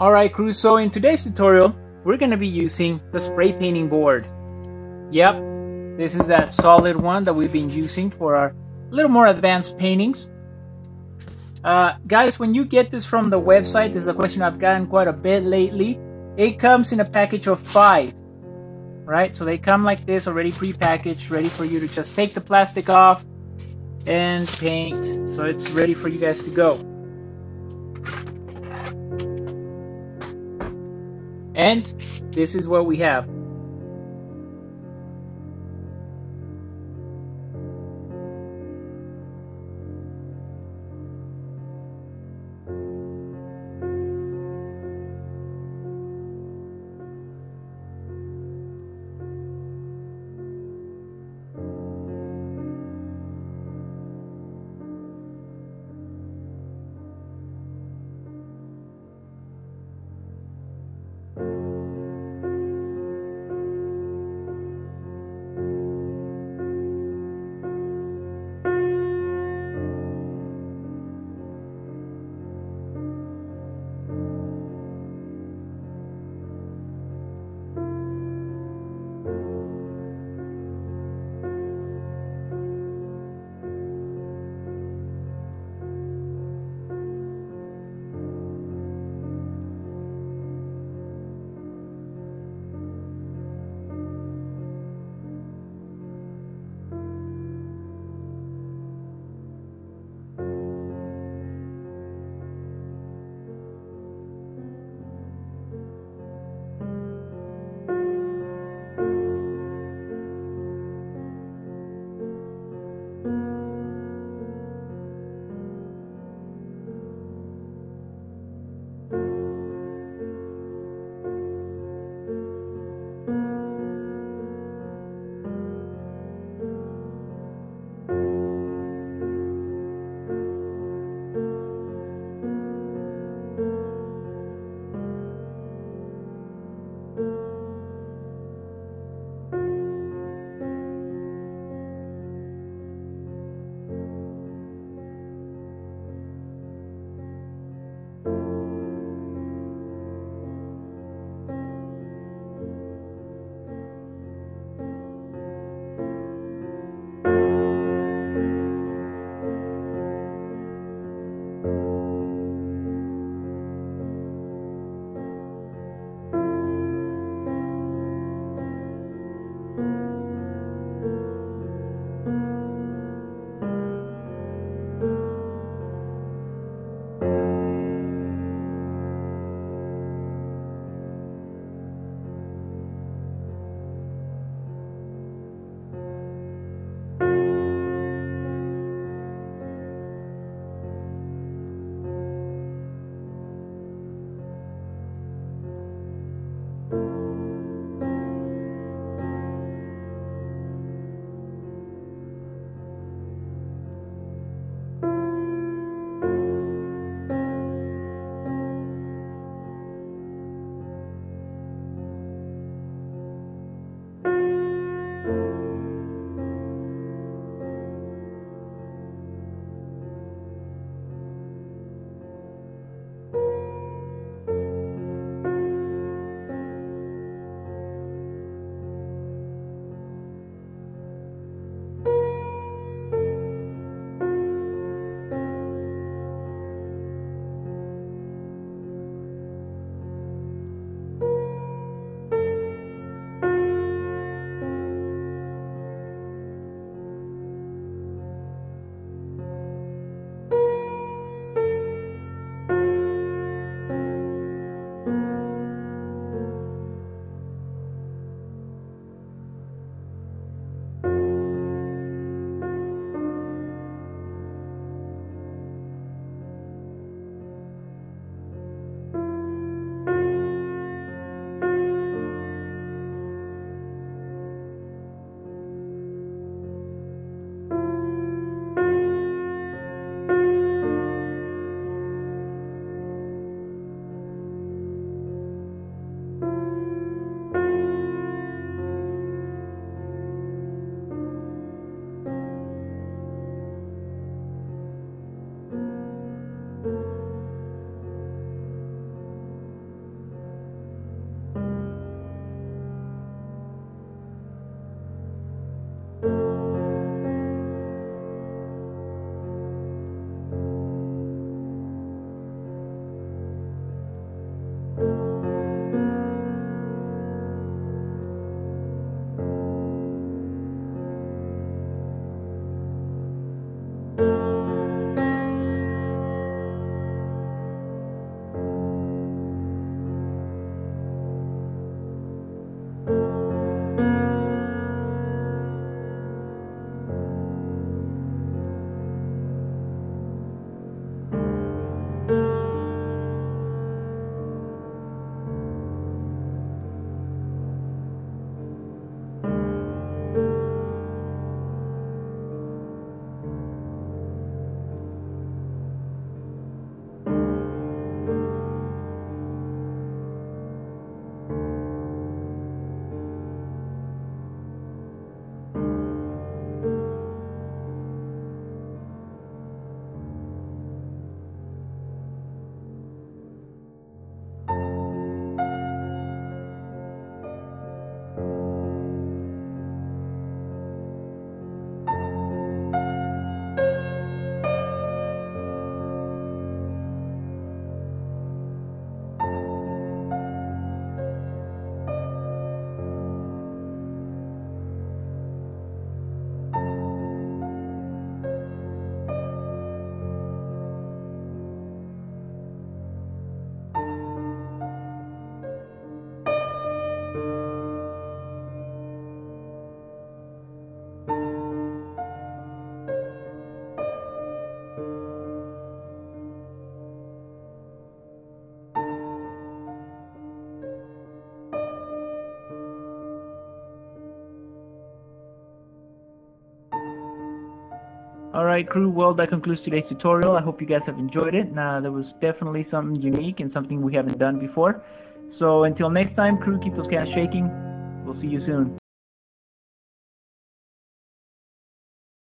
Alright crew, so in today's tutorial, we're going to be using the spray painting board. Yep, this is that solid one that we've been using for our little more advanced paintings. Guys, when you get this from the website, this is a question I've gotten quite a bit lately. It comes in a package of 5, right? So they come like this, already pre-packaged, ready for you to just take the plastic off and paint. So it's ready for you guys to go. And this is what we have. Alright crew, well that concludes today's tutorial. I hope you guys have enjoyed it. Now there was definitely something unique and something we haven't done before. So until next time crew, keep those cans shaking. We'll see you soon.